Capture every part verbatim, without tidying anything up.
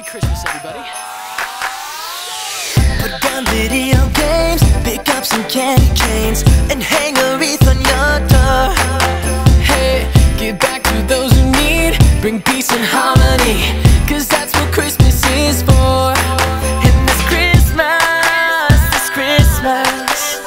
Merry Christmas, everybody. Put down video games, pick up some candy canes, and hang a wreath on your door. Hey, give back to those who need, bring peace and harmony, cause that's what Christmas is for. And this Christmas, this Christmas,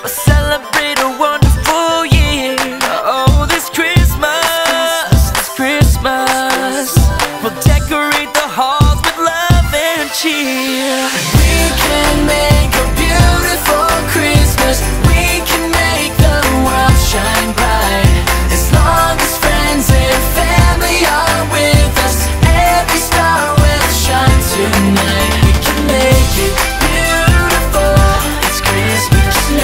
we'll celebrate a wonderful year. Oh, this Christmas, this Christmas, we'll decorate the halls with love and cheer. We can make a beautiful Christmas, we can make the world shine bright, as long as friends and family are with us, every star will shine tonight. We can make it beautiful, it's Christmas. We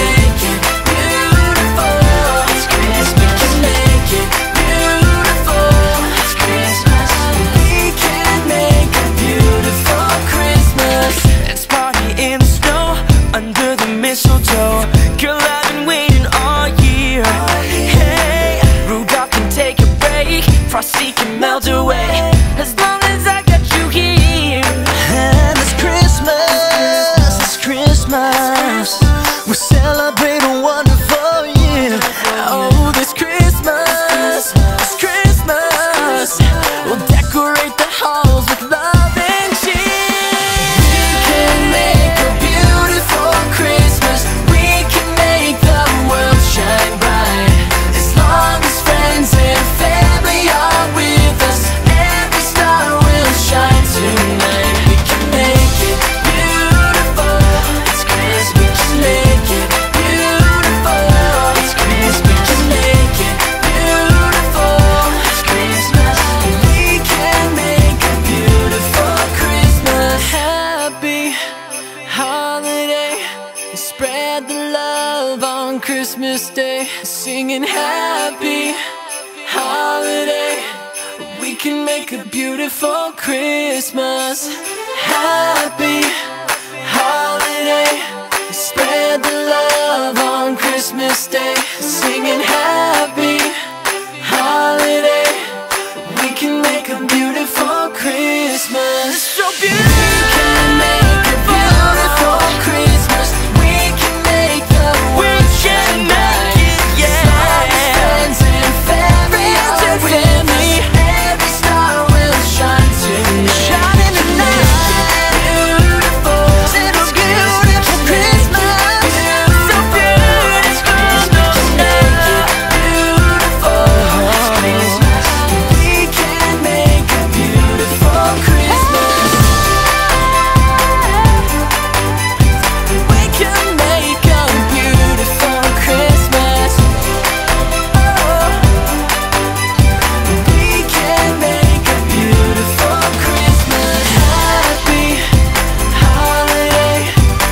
can make it beautiful, it's Christmas. We can make it beautiful, it's Christmas. We can make a beautiful Christmas. Let's party in the snow, under the mistletoe. Girl, I've been waiting all year. Hey, Rudolph can take a break, Frosty can melt away, as long as I got you here. And it's Christmas, it's Christmas, we'll celebrate a wonderful year. Oh, this Christmas, this Christmas, we'll decorate the halls with love and cheer. We can make a beautiful Christmas, we can make the world shine bright, as long as friends and family are with us, every star will shine tonight. We can make it beautiful, it's Christmas. We can make it beautiful, it's Christmas. We can make it beautiful, it's Christmas. We can make a beautiful Christmas. Happy holiday, spread the love on Christmas Day, singing happy holiday, we can make a beautiful Christmas. Happy holiday,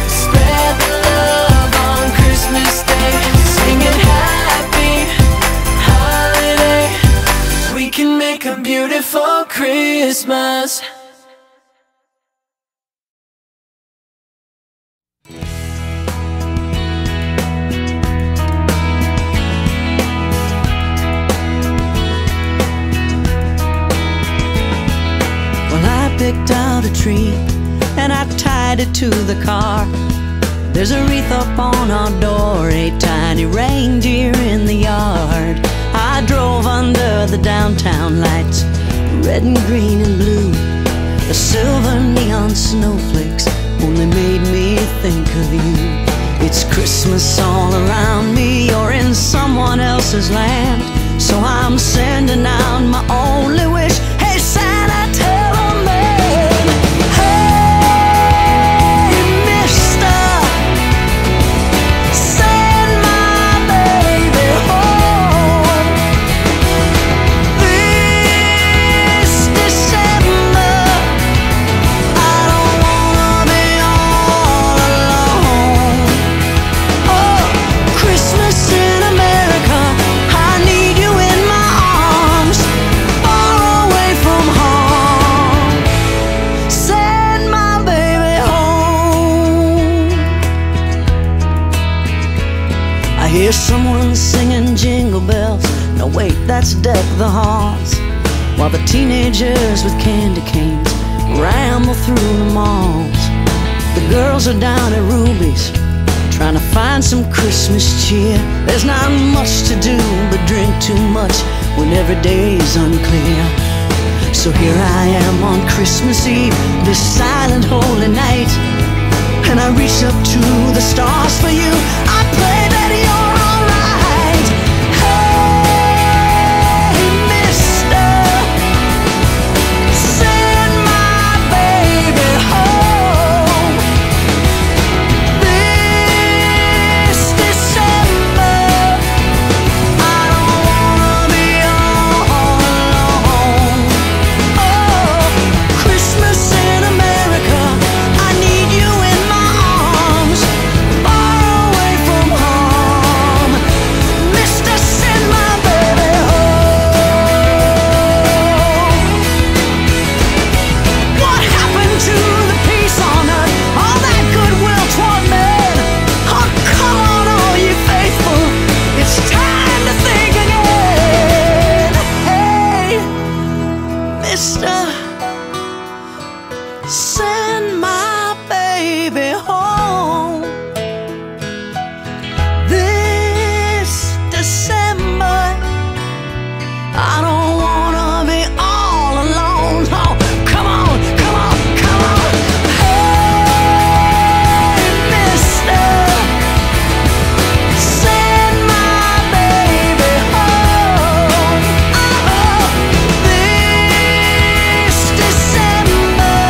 spread the love on Christmas Day, singing happy holiday, we can make a beautiful Christmas. So beautiful. A beautiful Christmas. Well, I picked out a tree and I tied it to the car. There's a wreath up on our door, a tiny reindeer in the yard. I drove under the downtown lights, red and green and blue. The silver neon snowflakes only made me think of you. It's Christmas all around me, you're in someone else's land, so I'm sending out my only wish. Hey Santa, tell a man. Hey mister, send my baby home. Hear someone singing jingle bells, no wait, that's Deck the Halls, while the teenagers with candy canes ramble through the malls. The girls are down at Ruby's, trying to find some Christmas cheer. There's not much to do but drink too much when every day is unclear. So here I am on Christmas Eve, this silent holy night, and I reach up to the stars for you. I pray that you're alright. Hey, mister, send my baby home this December. I don't wanna be all alone. Oh, Christmas in America, I need you in my send my baby home this December. I don't wanna be all alone. Oh, come on, come on, come on. Hey, mister, send my baby home oh, this December.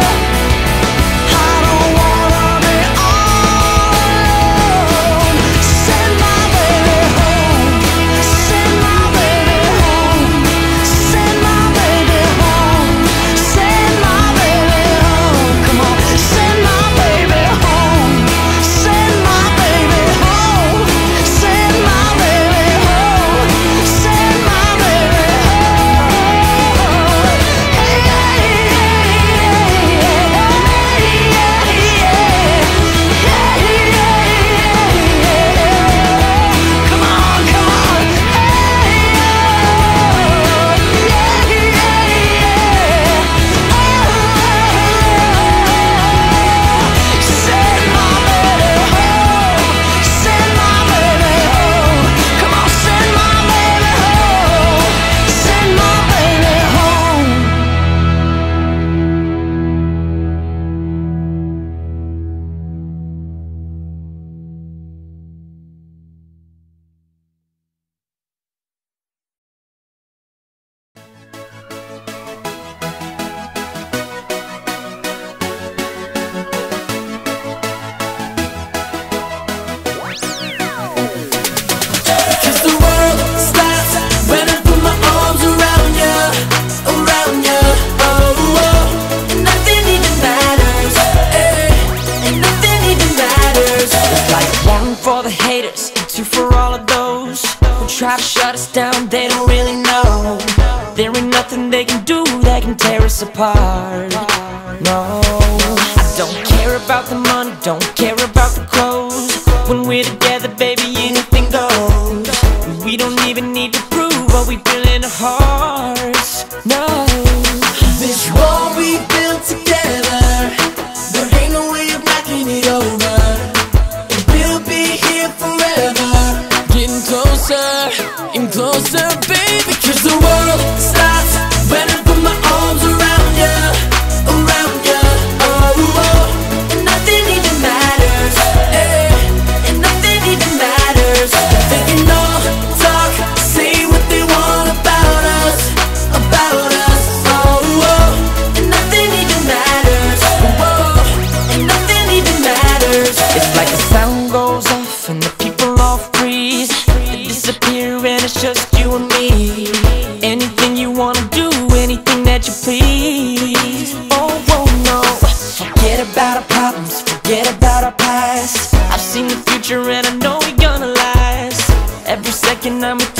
Apart. No, I don't care about the money, don't care about the clothes. When we're together, baby, anything goes. We don't even need to prove what we feel in our hearts. No, this wall we built together, there ain't no way of knocking it over. And we'll be here forever, getting closer and closer, baby. Cause the world stops when I put my arms around. And I'm